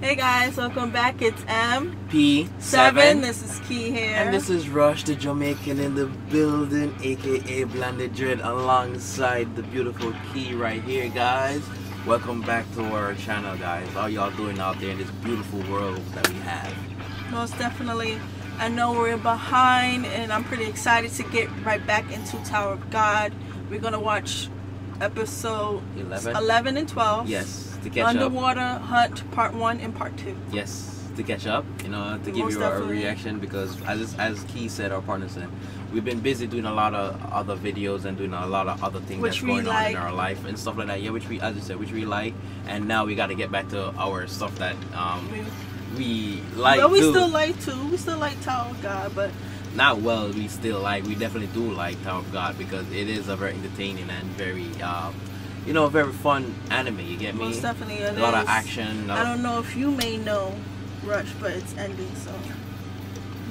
Hey guys, welcome back. It's M-P-7. This is Key here. And this is Rush, the Jamaican in the building, aka Blended Dread, alongside the beautiful Key right here, guys. Welcome back to our channel, guys. How y'all doing out there in this beautiful world that we have? Most definitely. I know we're behind, and I'm pretty excited to get right back into Tower of God. We're going to watch episode 11 and 12. Yes. To catch Underwater up. Hunt Part 1 and Part 2. Yes, to catch up, you know, to give you a reaction, because as Key said, our partner said, we've been busy doing a lot of other videos and doing a lot of other things that's going on in our life and stuff like that. Yeah, which we, as you said, which we like, and now we got to get back to our stuff that we like. But we still like too. We still like Tower of God, but not well. We still like. We definitely do like Tower of God because it is a very entertaining and very. You know, very fun anime, you get me? Most definitely. A lot of action. I don't know if you may know, Rush, but it's ending, so...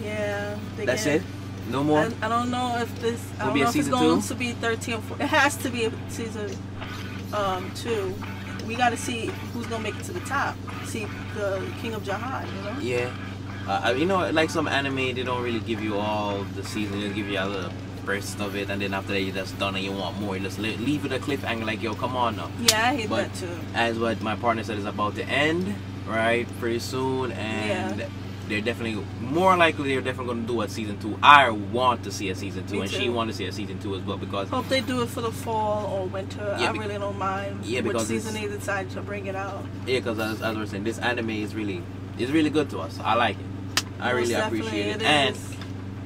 Yeah. That's it? No more? I don't know if this... I don't know if it's going to be 13 or 14. It has to be a season 2. We got to see who's going to make it to the top. See the King of Jahad, you know? Yeah. You know, like some anime, they don't really give you all the season. They give you a little... of it, and then after that you're just done and you want more, you just leave it a cliffhanger like, yo, come on now. Yeah, I hate that too. As what my partner said, is about to end right pretty soon, and yeah. They're definitely more likely they're definitely going to do a season 2. I want to see a season 2. Me and too. She want to see a season 2 as well, because hope they do it for the fall or winter. Yeah, I really don't mind. Yeah, which season they decide to bring it out. Yeah, because as we're saying, this anime is really good to us. I like it. I really appreciate it. And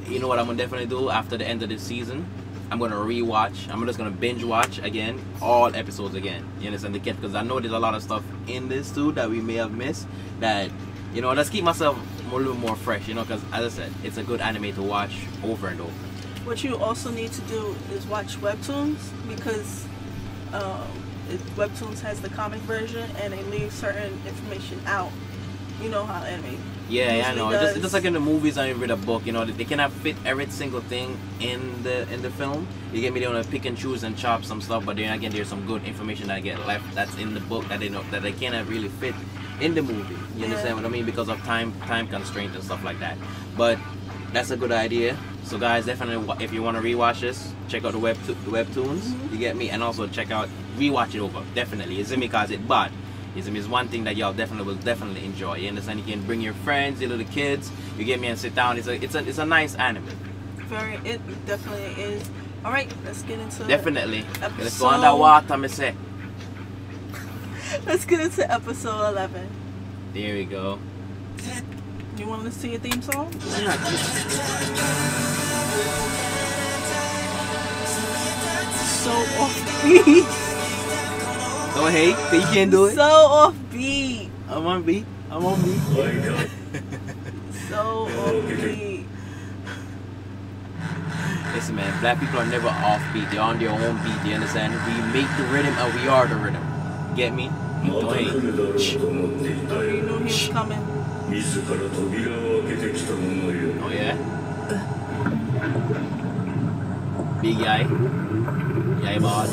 you know what I'm gonna definitely do after the end of this season? I'm gonna rewatch. I'm just gonna binge watch again all episodes again. You understand the kid? Because I know there's a lot of stuff in this too that we may have missed. That, you know, let's keep myself a little more fresh. You know, because as I said, it's a good anime to watch over and over. What you also need to do is watch Webtoons, because Webtoons has the comic version and they leave certain information out. You know how anime. Yeah, yeah, I know. Just like in the movies, I read a book. You know, they cannot fit every single thing in the film. You get me? They wanna pick and choose and chop some stuff, but then again, there's some good information that I get left that's in the book that they know that they cannot really fit in the movie. You understand what I mean? Because of time constraints and stuff like that. But that's a good idea. So guys, definitely, if you wanna rewatch this, check out the webtoons. You get me? And also check out rewatch it over. Definitely, it's in me cause it bad. Is one thing that y'all will definitely enjoy. You understand? You can bring your friends, your little kids. You get me, and sit down. It's a nice anime. Very, it definitely is. All right, let's get into episode. Let's go underwater, me say. Let's get into episode 11. There we go. You want to see your theme song? So offbeat. Don't hate, but you can't do it. So offbeat. I'm on beat. So offbeat. Listen, man, black people are never offbeat. They're on their own beat. You understand? We make the rhythm, and we are the rhythm. Get me? Don't hate. You knew he was coming. Oh yeah. Big guy. Yay, boss.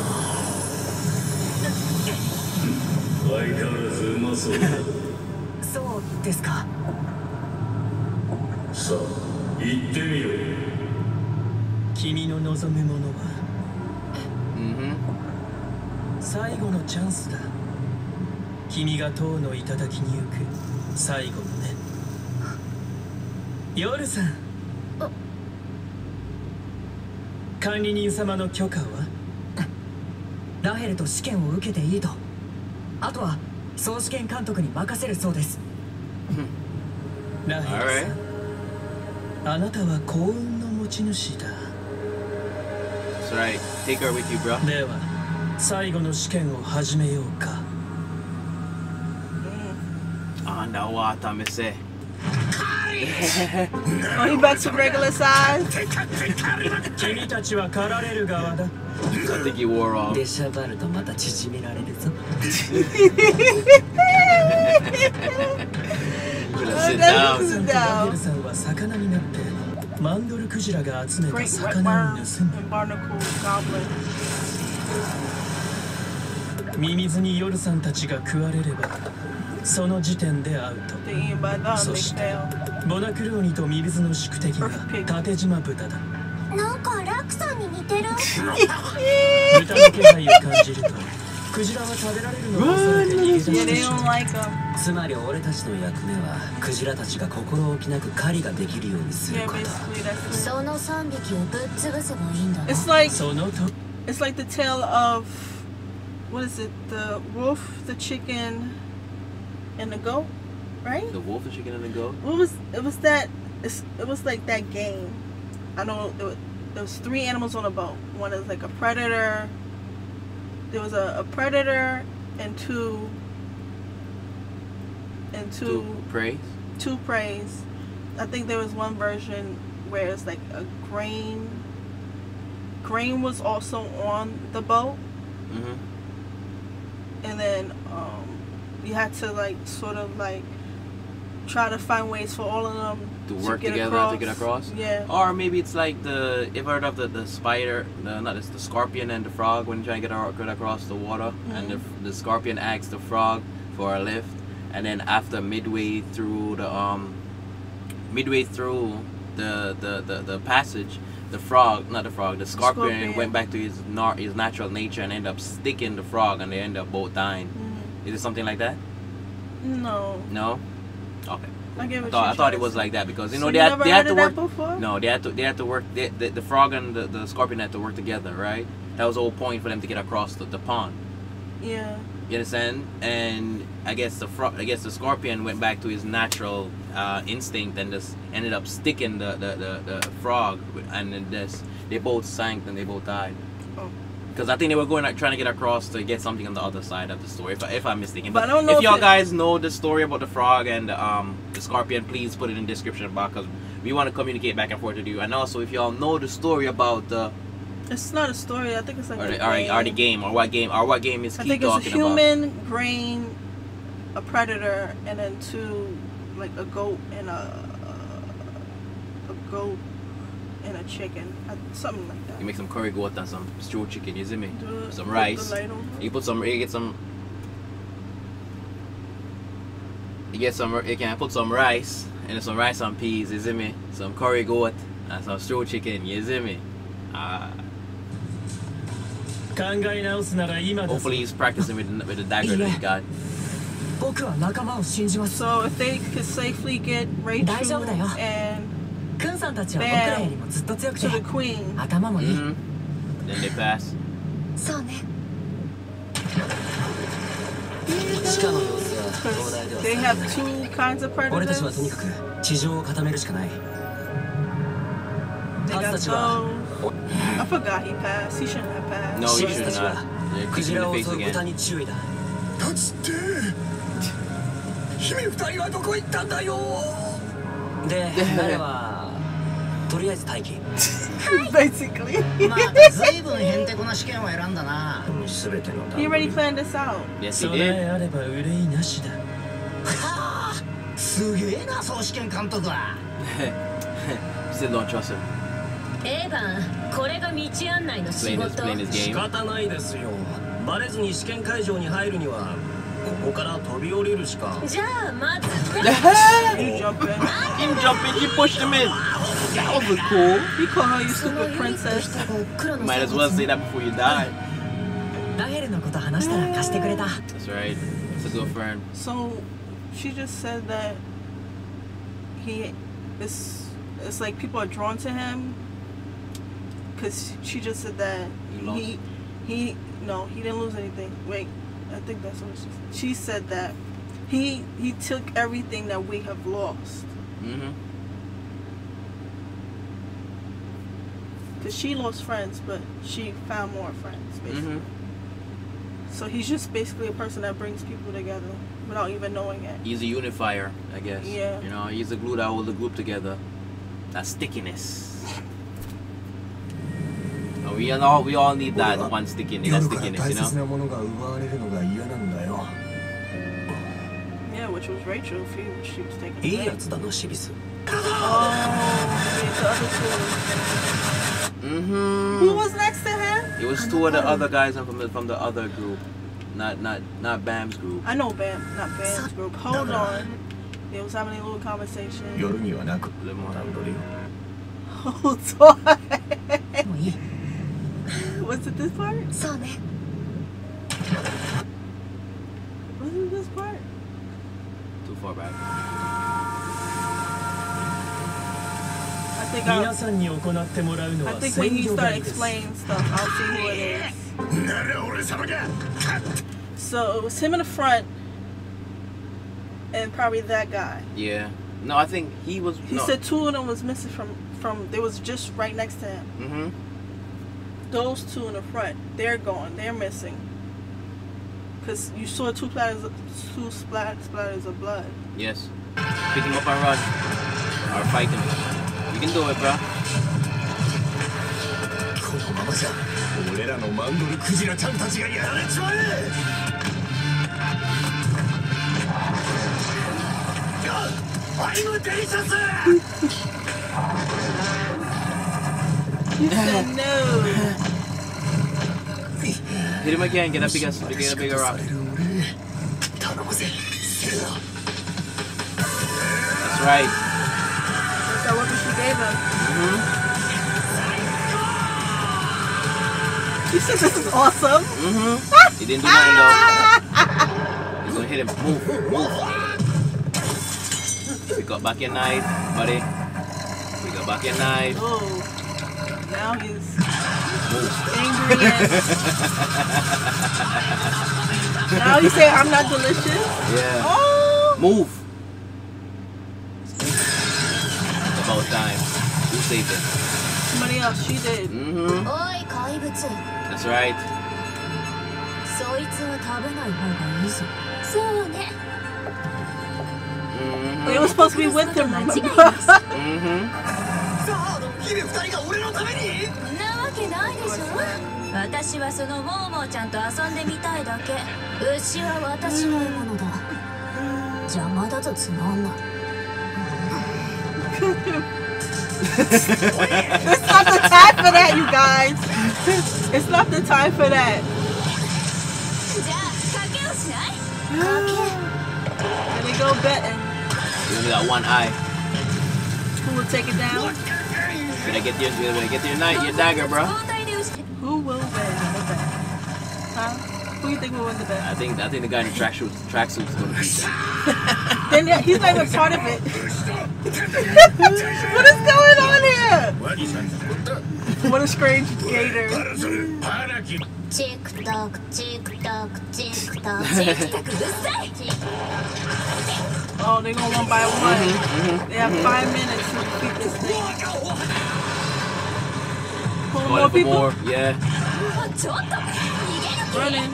管理人様の許可はラヘルと試験を受けていいと。 あとは総試験監督に任せるそうです。ラヘルさん、あなたは幸運の持ち主だ。That's right. Take her with you, bro. では最後の試験を始めようか。あんなわためせ。Only back to regular size. 君たちは狩られる側だ。 I think he wore off. その時点でアウト。そしてボナクルーニとミビズの宿敵が縦島豚だ。なんかラクさんに似てる。豚の気配を感じるとクジラは食べられるのを恐れて逃げ出してしまう。つまり俺たちの役目はクジラたちが心置きなく狩りができるようにすること。その3匹をぶっ潰せばいいんだな。そのと It's like the tale of what is it? The wolf, the chicken, and the goat, right? The wolf, the chicken, and the goat. What was it? Was that? It was like that game. I know there was three animals on a boat. One is like a predator. There was a predator and two preys. Two preys. I think there was one version where it's like a grain. Grain was also on the boat. Mm-hmm. And then you had to like sort of like try to find ways for all of them to work together to get across. Yeah. Or maybe it's like the if I heard of the spider, not it's the scorpion and the frog when trying to get across the water, mm-hmm. and the scorpion asks the frog for a lift, and then after midway through the passage. The scorpion went back to his natural nature and ended up sticking the frog, and they ended up both dying. Mm-hmm. Is it something like that? No. No? Okay. I thought it was like that because you know the frog and the scorpion had to work together, right? That was the whole point for them to get across the pond. Yeah. You understand? And I guess the scorpion went back to his natural instinct and just ended up sticking the frog, and they both sank and they both died. Oh. Because I think they were trying to get across to get something on the other side of the story. If I'm mistaken, but I don't know if y'all guys know the story about the frog and the scorpion, please put it in the description box because we want to communicate back and forth with you. And also, if y'all know the story about the it's not a story. I think it's like or what game is he talking about? I think it's a human, about? Grain, a predator, and then two, like a goat and a goat and a chicken, something like that. You make some curry goat and some stewed chicken. You see me? Some rice. You put some. You get some. You get some. You can put some rice and some rice and peas. You see me? Some curry goat and some stewed chicken. You see me? Hopefully he's practicing with the dagger that he got. So if they could safely get Rachel and Bam to the queen, mm-hmm. then they pass. They have two kinds of predators. They got those. I forgot he passed. He shouldn't have passed. No, he should not. Yeah, kick him in the face again. That's dead. You two were where did you go? Basically. He already planned this out. Yes, he did. He said don't trust him. Playing this game. He jumped in, he pushed him in. That was cool. He called her, you stupid princess. Might as well say that before you die. That's right. It's a good friend. So, she just said that he is. It's like people are drawn to him. Cause she just said that he didn't lose anything. Wait, I think that's what she said. She said that he took everything that we have lost. Mm-hmm. Cause she lost friends, but she found more friends, basically. Mm-hmm. So he's just basically a person that brings people together without even knowing it. He's a unifier, I guess. Yeah. You know, he's the glue that holds the group together. That stickiness. We all need that one stickiness, you know? Yeah, which was Rachel, she was taking it. Oh, the other two. Mm-hmm. Who was next to him? It was two of the other guys from the other group. Not Bam's group. I know Bam, not Bam's group. Hold on. They was having a little conversation. Hold on. What's it this part? Wasn't this part? Too far back. I think when you start explaining stuff, I'll see who it is. So it was him in the front and probably that guy. Yeah. No, I think he was. He said two of them was missing from they was just right next to him. Mm-hmm. Those two in the front, they're gone. They're missing. Cause you saw two splatters of blood. Yes. Pick him up and run. Or fight him. You can do it, bro. You said no. Hit him again, get a bigger rock. That's right. That weapon she gave him. Mm-hmm. You said this is awesome. Mm-hmm. He didn't do nothing though. He's gonna hit him. Move. Pick up back your knife, buddy. Pick up back your knife. Oh. Now he's... angry ass. Now you say I'm not delicious? Yeah. Oh. Move. It's about time. Who saved it? Somebody else. She did. Mm-hmm. That's right. Mm-hmm. They were supposed to be with him. Mm-hmm. It's not the time for that, you guys. It's not the time for that. And they go betting. You only got one eye. Who will take it down? Better get your dagger, bro. Who will win the bet? Huh? Who do you think will win the bet? I think the guy in the tracksuit's gonna beat that. Then he's not even part of it. What is going on here? What a strange gator. Tick tock, tick tock, tick tock, tick tock. Oh, they're going one by one. They have 5 minutes to beat this thing. More people. Yeah. Running.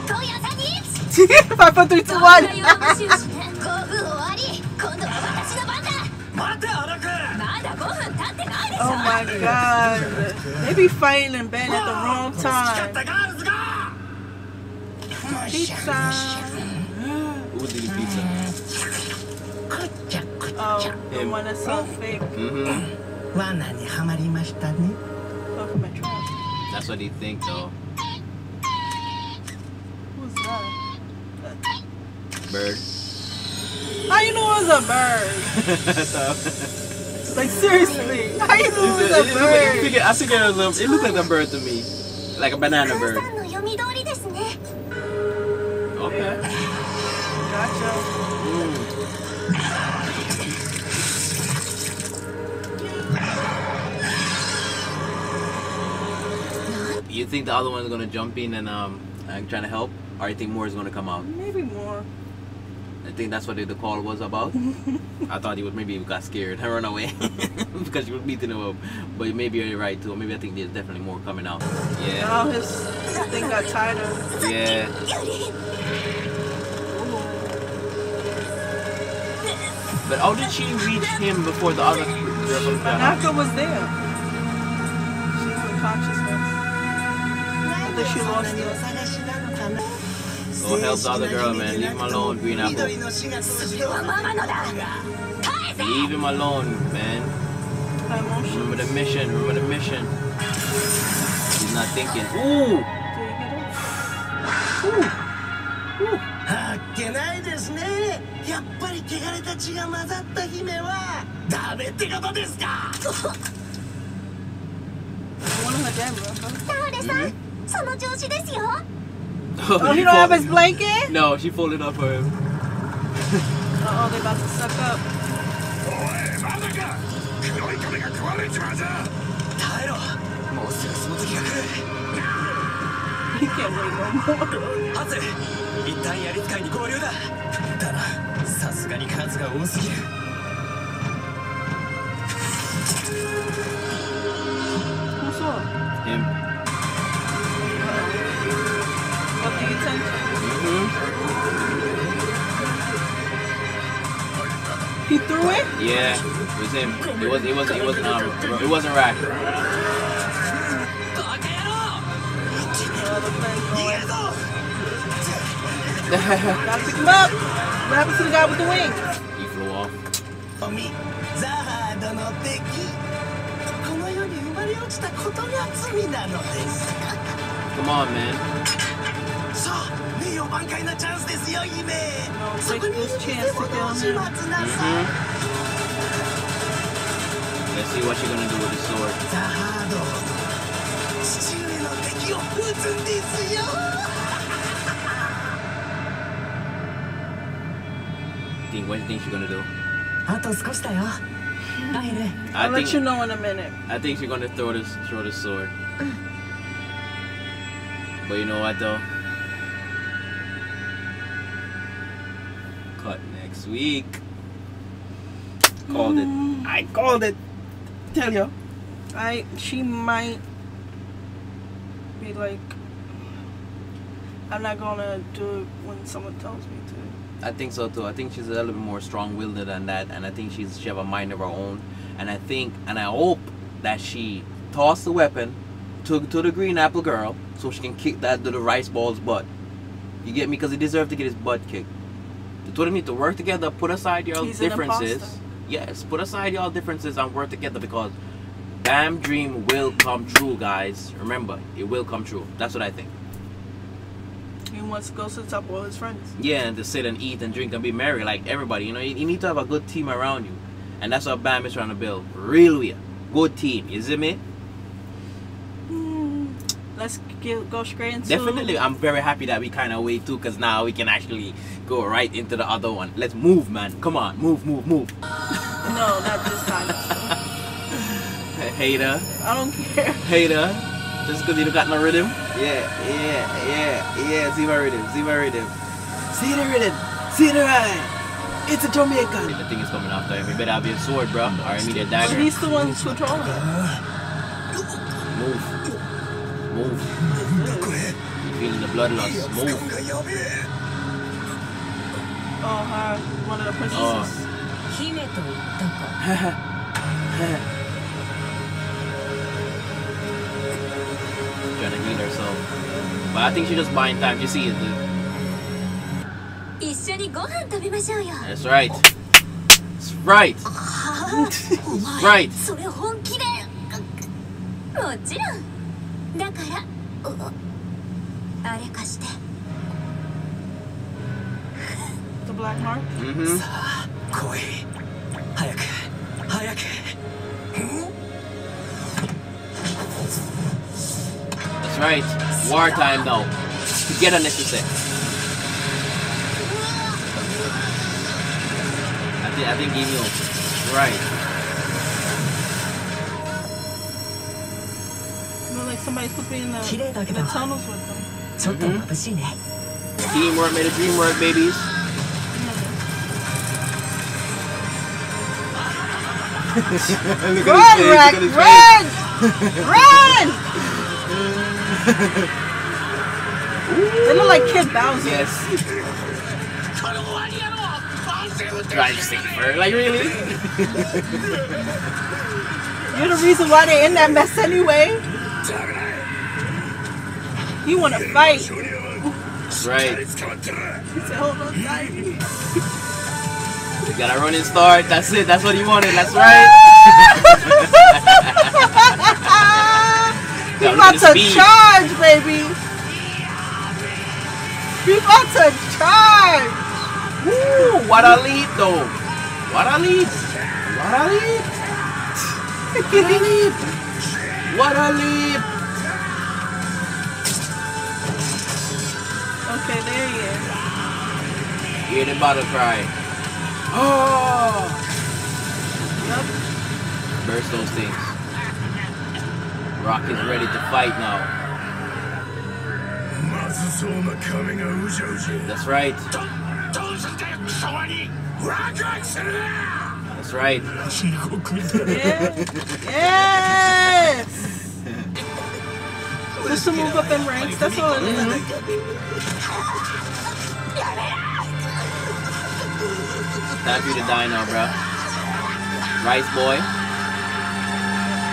5, 4, 3, 2, 1. Oh my God. They be fighting in bed at the wrong time. Pizza. Who did the pizza? Oh, the one that's so fake. Mm-hmm. That's what he think though. Who's that? Bird. How you know it was a bird? Like seriously, how you know it was a bird? I think it looked like a bird to me. Like a banana bird. Okay. Gotcha. Mm. You think the other one's gonna jump in and trying to help, or you think more is gonna come out? Maybe more. I think that's what the call was about. I thought he would maybe got scared and run away because she was beating him up. But maybe you're right too. Maybe I think there's definitely more coming out. Yeah. Now his thing got tighter. Yeah. Ooh. But how did she reach him before the other? Manaka was there. She was unconscious. She lost it. Go help the other girl, man. Leave him alone, Green Apple. Leave him alone, man. Remember the mission. Remember the mission. He's not thinking. Ooh. あっけないですね。やっぱり汚れた血が混ざった姫はダメってことですか。タオレさん、その調子ですよ。Oh, you don't have his blanket? No, she folded up for him. Uh oh, they're about to suck up. You can't wait no more. What's up? Him. He threw it? Yeah, it was him. It wasn't Rack. Gotta pick him up! What happened to the guy with the wings? He flew off. Come on, man. Let's see what you're gonna do with the sword. What do you think she's gonna do? I'll let you know in a minute. I think she's gonna throw the sword. But you know what though? Next week. Called it. I called it. Tell you. She might be like, I'm not gonna do it when someone tells me to. I think so too. I think she's a little bit more strong-willed than that, and I think she have a mind of her own. And I think, and I hope that she tossed the weapon to the green apple girl so she can kick that little rice ball's butt. You get me? Because he deserved to get his butt kicked. The two of them need to work together, put aside y'all differences. Yes, put aside y'all differences and work together, because Bam dream will come true, guys. Remember, it will come true. That's what I think. He wants to go sit up with all his friends. Yeah, and to sit and eat and drink and be merry like everybody. You know, you need to have a good team around you. And that's what Bam is trying to build. Really good team. You see me? Let's go straight into... Definitely. I'm very happy that we kind of wait too, because now we can actually go right into the other one. Let's move, man. Come on. Move. No, not this time. Hater. I don't care. Hater. Just because you don't got no rhythm. Yeah. See my rhythm. See the rhythm. See the rhythm. It's a Jamaican. The thing is coming after him. It better be a sword, bro. Or I need a dagger. But he's the one who told him. Move. You're feeling the bloodlust. Move. Oh, her. One of the princesses. Trying to heal herself. But I think she's just buying time. You see it, dude. That's right. That's right. That's right. The black mark? That's right. War time now. To get a necessary. I think he knows. Right. Somebody's supposed to be in the tunnels with them. Teamwork made a dream work, babies. Run! They look like Kid Bowser. Yes. Drive safer. Like, really? You're the reason why they're in that mess anyway. You want to fight. Right. He said, hold on tight. You got to run and start. That's it. That's what he wanted. That's right. We about to charge, baby. We about to time! Woo! What a lead though! What a lead! What a lead! What a lead! What a lead! Okay, there he is. Hear the battle cry. Oh! Yep. Burst those things. Rock is ready to fight now. That's right. That's right. Yes! Just to move up in ranks, that's all it is. Time for you to die now, bro. Rice boy.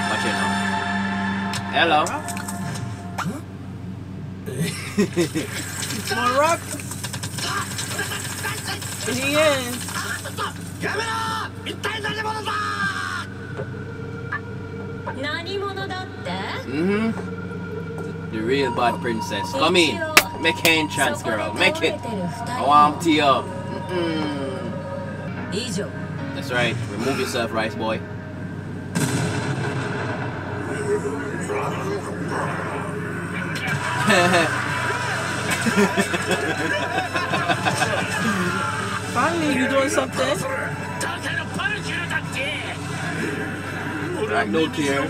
Watch it now. Hello. More rock. He is. The real bad princess. Come in. Make her entrance, girl. Make it. I want to you. That's right. Remove yourself, rice boy. Finally, you doing something? I don't care.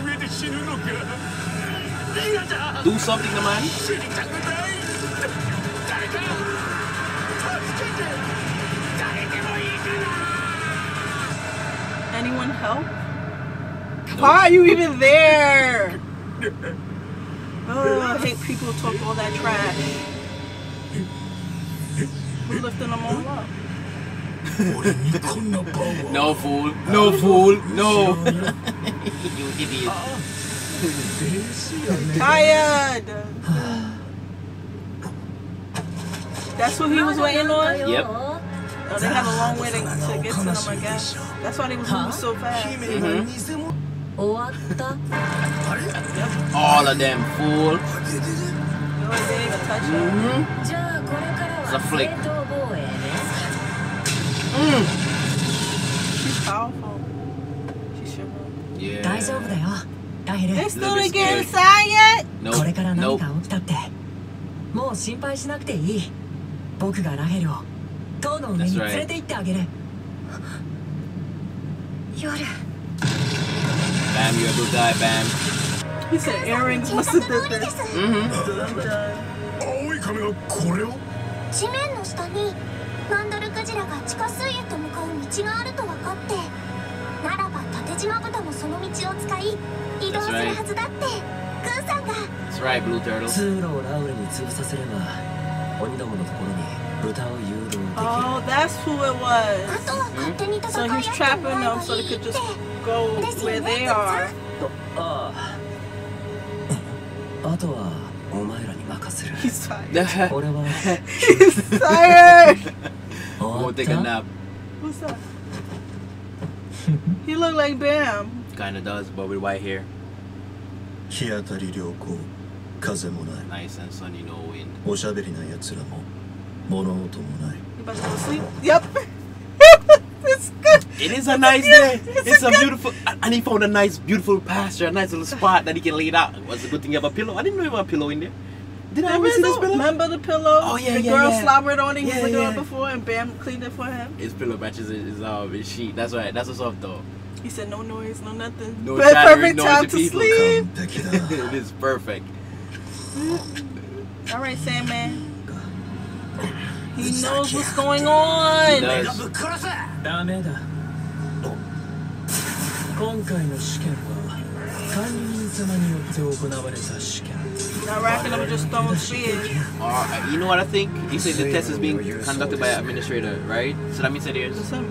Do something to man. Anyone help? No. Why are you even there? Oh, I hate people who talk all that trash. We're lifting them all up. No fool, no fool, no. You idiot. Tired. That's what he was waiting on? Yep. Oh, they have a long way to get to them, I guess. That's why they was moving so fast. All of them, fool. It's a flick. She's powerful. She should run. Yeah. They still didn't get inside yet? Nope. Nope. That's right. Bam, you're a good guy, Bam. He said earrings must have did this. That's right, Blue Turtle. Oh, that's who it was. So he's trapping them so they could just go where they are. He's tired. He's tired. Go take a nap. What's up? He look like Bam. Kinda does, but with white hair. Nice and sunny, no wind. You about to go to sleep? Yep. It's good. It is a nice day. It's a beautiful, and he found a nice, beautiful pasture, a nice little spot that he can lay down. What's a good thing you have a pillow? I didn't know you had a pillow in there. Did I ever see this pillow? Remember the pillow? Oh yeah, the girl slobbered on it. He was looking at it before, and Bam cleaned it for him. His pillow matches his sheet. That's right. That's what's up though. He said no noise, no nothing. No chattering, no noise. Perfect time to sleep. It is perfect. All right, Sandman. He knows what's going on! He does. Not racking up, just throwing spears. You know what I think? You say the test is being conducted by an administrator, right? So that means it is. Where he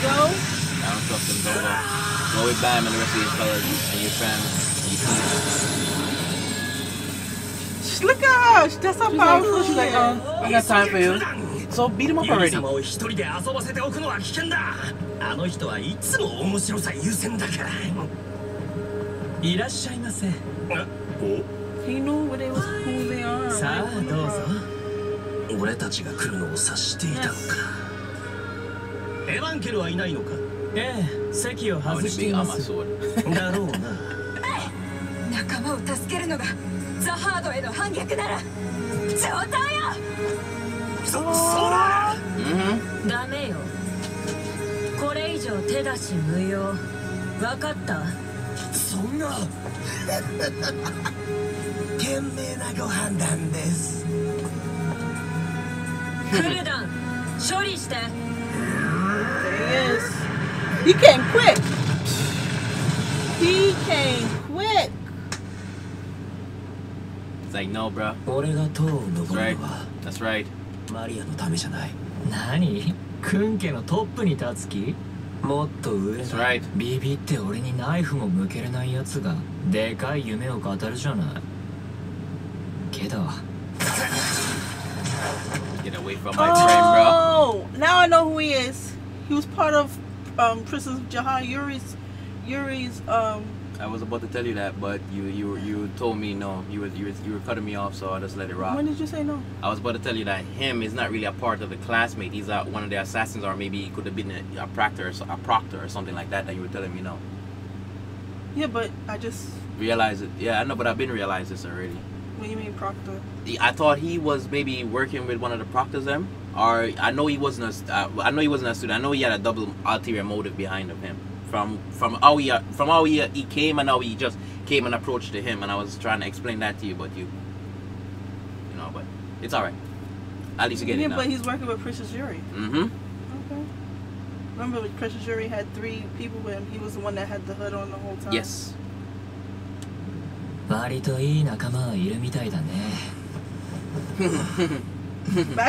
go? I don't trust him, go with Bam and the rest of your fellas and your family. Look at her! That's how powerful she is. Like, I got time for you. So beat him up already. He knew what they was, who they are. There he is. He came quick. He came quick. It's like, no, bro. That's right. That's right. That's right. Get away from my friend, bro. Now I know who he is. He was part of Princess Jahad Yuri's. I was about to tell you that, but you told me no. You were cutting me off, so I just let it rock. When did you say no? I was about to tell you that him is not really a part of the classmate. He's one of the assassins, or maybe he could have been a proctor or something like that. That you were telling me no. Yeah, but I just realized it. Yeah, I know, but I've been realized this already. What do you mean proctor? I thought he was maybe working with one of the proctors them, or I know he wasn't a student. I know he had a double ulterior motive behind him. From how he came and how he just came and approached to him, and I was trying to explain that to you, but you know, but it's all right. At least you get it now. But he's working with Precious Yuri. Mm-hmm. Okay. Remember, Precious Yuri had 3 people with him. He was the one that had the hood on the whole time. Yes. Back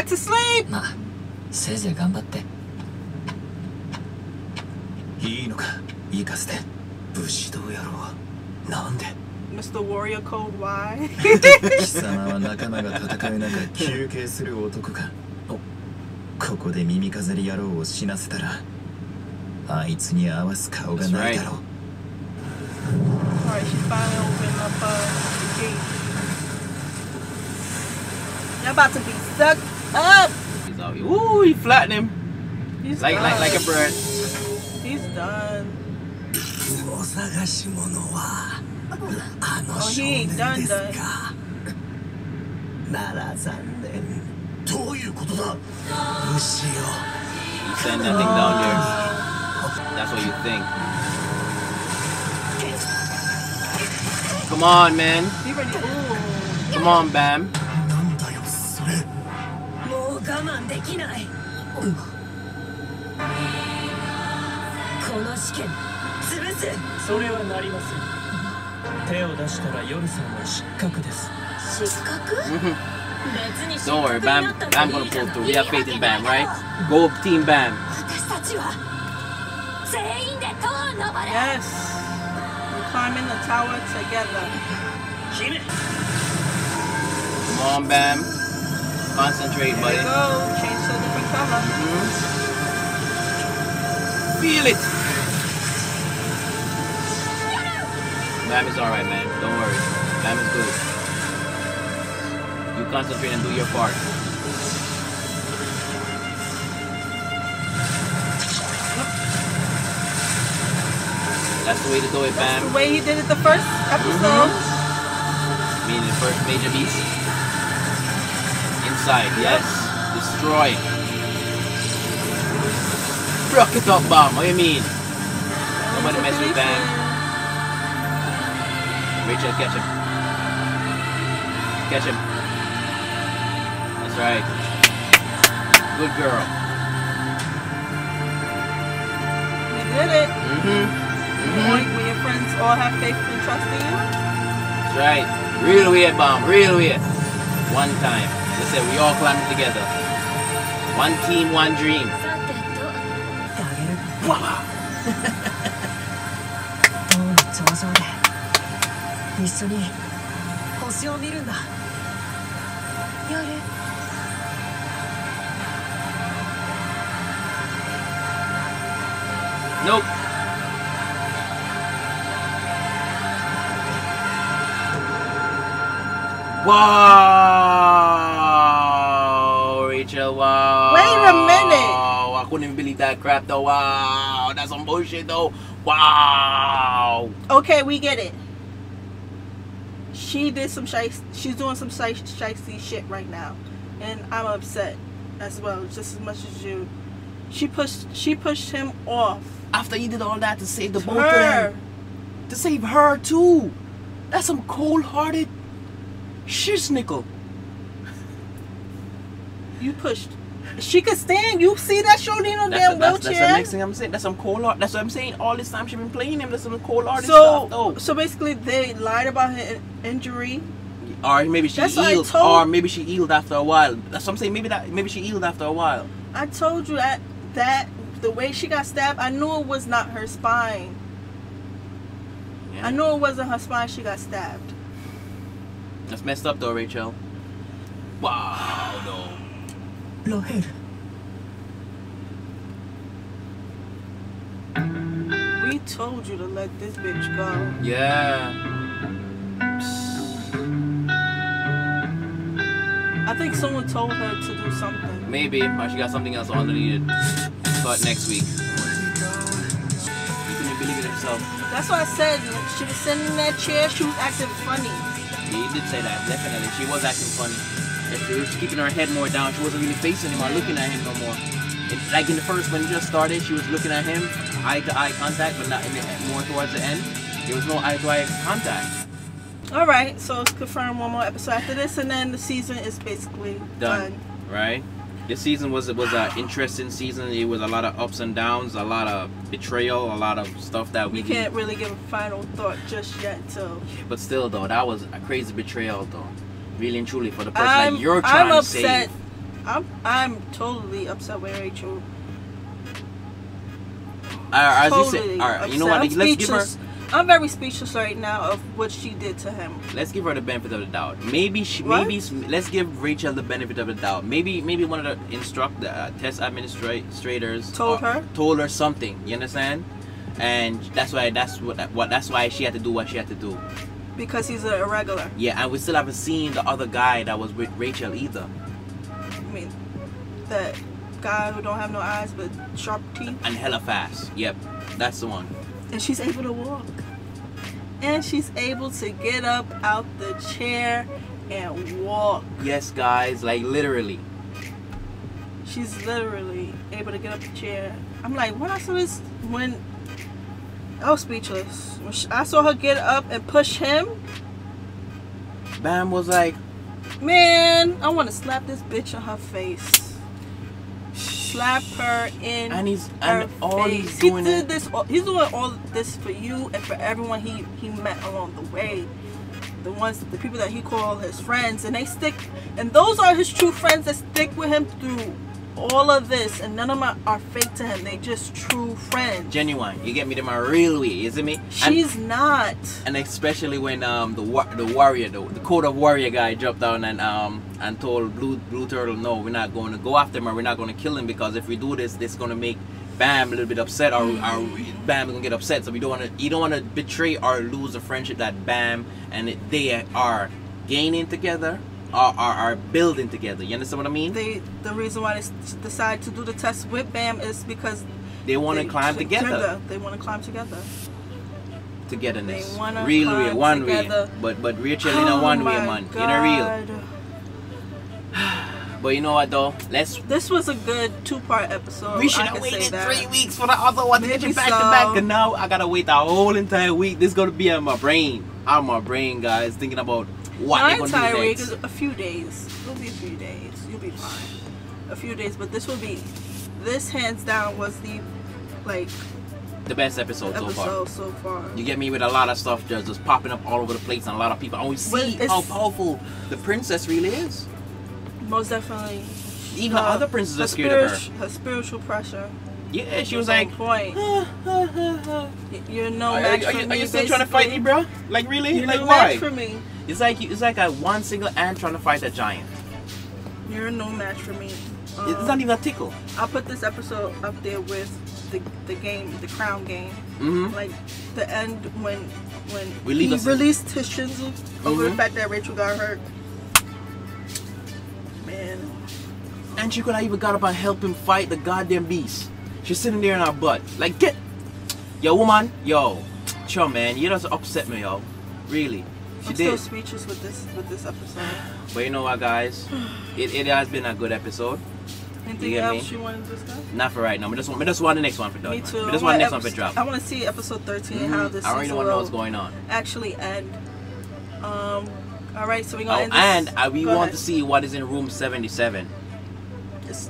to sleep. Mr. Warrior Code Y. That's right. Alright, she finally opened up the gate. They're about to be stuck up. He's out here. Ooh, he flattened him. He's like a bird. He's done. Oh, he ain't done that. You send that thing down here. That's what you think. Come on, man. Come on, Bam. Don't worry, Bam. Bam's gonna pull through. We have faith in Bam, right? Go team Bam. Yes. We're climbing the tower together. Come on, Bam. Concentrate, buddy. There you go. Change to a different color. Mm-hmm. Feel it. Bam is alright, man. Don't worry. Bam is good. You concentrate and do your part. That's the way to do it, Bam. That's the way he did it the first episode. Mm-hmm. Meaning the first major beast. Inside, yes. Destroy. Rock it up, Bam. What do you mean? Nobody mess with Bam. Rachel, catch him. Catch him. That's right. Good girl. We did it. When your friends all have faith and trust in you. That's right. Real weird, Bomb. Real weird. One time. They said we all climbed together. One team, one dream. Nope. Wow, Rachel, wow. Wait a minute. I couldn't even believe that crap though. Wow, that's some bullshit though. Wow. Okay, we get it. She did some shiesty, she's doing some shiesty shit right now. And I'm upset as well, just as much as you. She pushed him off. After he did all that to save the both of them. To save her too. That's some cold-hearted shiznickle. You pushed. She could stand. You see that shorty in a damn wheelchair. That's the next thing I'm saying. That's some cold art. That's what I'm saying. All this time she's been playing him. That's some cold art stuff. So basically they lied about her injury. Or maybe she healed. Or maybe she healed after a while. That's what I'm saying. Maybe she healed after a while. I told you that the way she got stabbed, I knew it was not her spine. Yeah. I knew it wasn't her spine she got stabbed. That's messed up though, Rachel. Wow, no. Lord. We told you to let this bitch go. Yeah. I think someone told her to do something. Maybe, or she got something else underneath it. Start next week. You couldn't believe it herself. That's why I said she was sitting in that chair, she was acting funny. Yeah, you did say that, definitely. She was acting funny. She was keeping her head more down. She wasn't really facing him or looking at him no more. It's like in the first, when it just started, she was looking at him, eye-to-eye contact, but not in the, more towards the end. There was no eye-to-eye contact. All right, so it's confirmed one more episode after this, and then the season is basically done. Right? This season was an interesting season. It was a lot of ups and downs, a lot of betrayal, a lot of stuff that we can't really give a final thought just yet, so. But still, though, that was a crazy betrayal, though. Really and truly for the person that you're trying to save. I'm totally upset with Rachel. As you say, you know what? I'm very speechless right now of what she did to him. Let's give her the benefit of the doubt. Let's give Rachel the benefit of the doubt. Maybe one of the test administrators told her something. You understand? And that's why she had to do what she had to do. Because he's an irregular. Yeah, and we still haven't seen the other guy that was with Rachel either. I mean, that guy who don't have no eyes but sharp teeth. And hella fast. Yep, that's the one. And she's able to walk. And she's able to get up out the chair and walk. Yes, guys, like literally. She's literally able to get up the chair. I'm like, what else is when... I was speechless. When I saw her get up and push him. Bam was like, man, I want to slap this bitch in her face. Slap her in her face. He's doing all this for you and for everyone he met along the way. The people that he called his friends, and they stick. And those are his true friends that stick with him through all of this, and none of them are fake to him. They just true friends. Genuine. You get me to my real way, isn't it? She's not. And especially when the Code of Warrior guy jumped down and told Blue Turtle, no, we're not going to go after him, or we're not going to kill him, because if we do this, this is going to make Bam a little bit upset, or Bam is going to get upset. So we don't want to. You don't want to betray or lose the friendship that Bam and they are gaining together. Are building together. You understand what I mean? The reason why they decide to do the test with Bam is because they want to climb together. They want to climb together. Togetherness. They wanna real way, one together. Way. But Rachel in a one way, man. God. In a real. But you know what though? This was a good 2-part episode. We should have waited 3 weeks for the other one to get you back to back. And now I gotta wait the whole entire week. This is gonna be on my brain. Out of my brain, guys. Thinking about. Not entire week, a few days. It'll be a few days. You'll be fine. A few days, but this hands down was the best episode so far. You get me, with a lot of stuff just popping up all over the place, and a lot of people. I always see how powerful the princess really is. Most definitely. Even other princesses are scared of her. Her spiritual pressure. Yeah, she was like, point. You're no match for me. Are you still trying to fight me, bro? Like really? You're like, no match for me. It's like a one single ant trying to fight a giant. You're no match for me. It's not even a tickle. I'll put this episode up there with the game, the crown game. Mm-hmm. Like the end when he released his shinzu over the fact that Rachel got hurt. man. And she could have even got up and helped him fight the goddamn beast. She's sitting there in our butt. Like, get. Yo, woman. Yo. Chill, man. You just upset me, yo. Really. She did. I'm so speechless with this episode. But you know what, guys? It has been a good episode. Anything else you want to discuss? Not for right now. We just want the next one for Doug. Me too. We just want the next one for drop. I want to see episode 13, how this. I already want to know what's going on. Actually, end. All right, so we're gonna end this. And we want to see what is in room 77. It's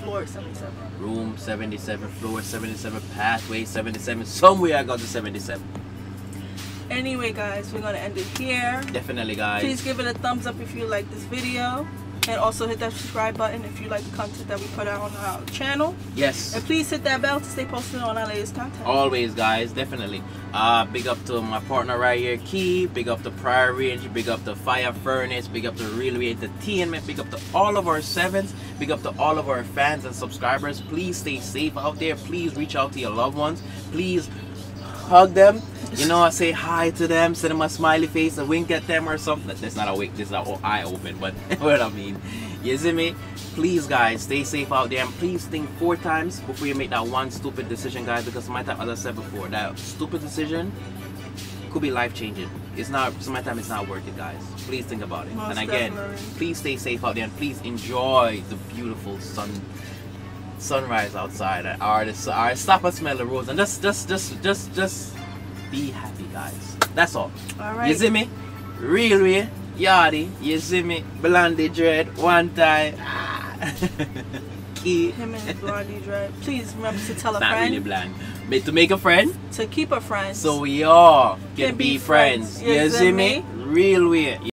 floor 77. Room 77, floor 77, pathway 77. Somewhere I got to 77. Anyway, guys, we're gonna end it here. Definitely, guys. Please give it a thumbs up if you like this video. And also hit that subscribe button if you like the content that we put out on our channel. Yes. And please hit that bell to stay posted on our latest content. Always, guys. Definitely. Big up to my partner right here, Key. Big up to Prior Range. Big up to Fire Furnace. Big up to Railway Entertainment. Big up to all of our sevens. Big up to all of our fans and subscribers. Please stay safe out there. Please reach out to your loved ones. Please hug them. You know, I say hi to them, send them a smiley face, a wink at them or something. That's not a wink, this is an eye open, but what I mean. You see me? Please, guys, stay safe out there. And please think 4 times before you make that one stupid decision, guys, because sometimes, as I said before, that stupid decision could be life-changing. It's not, sometimes it's not worth it, guys. Please think about it. Most and again, definitely. Please stay safe out there and please enjoy the beautiful sunrise outside. Or stop and smell the rose and just be happy, guys. That's all. Alright. You see me? Railway, Yardy, you see me? Blondie Dread, one time. Key. Him and Blondie Dread. Please remember to tell a friend. Not really blind. But to make a friend. To keep a friend. So we all can be friends. You see me? Railway.